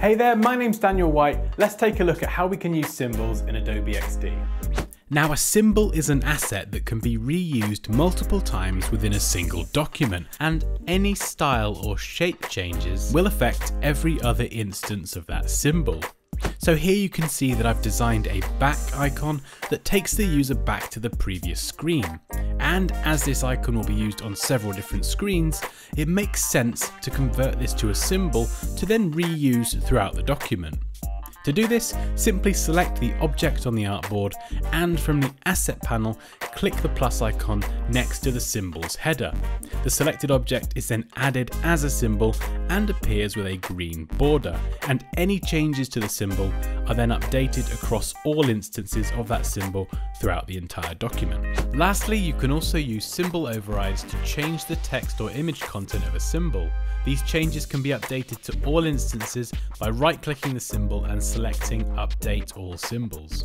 Hey there, my name's Daniel White. Let's take a look at how we can use symbols in Adobe XD. Now, a symbol is an asset that can be reused multiple times within a single document, and any style or shape changes will affect every other instance of that symbol. So here you can see that I've designed a back icon that takes the user back to the previous screen. And as this icon will be used on several different screens, it makes sense to convert this to a symbol to then reuse throughout the document. To do this, simply select the object on the artboard and from the asset panel, click the plus icon next to the symbol's header. The selected object is then added as a symbol and appears with a green border, and any changes to the symbol are then updated across all instances of that symbol throughout the entire document. Lastly, you can also use symbol overrides to change the text or image content of a symbol. These changes can be updated to all instances by right-clicking the symbol and selecting Update All Symbols.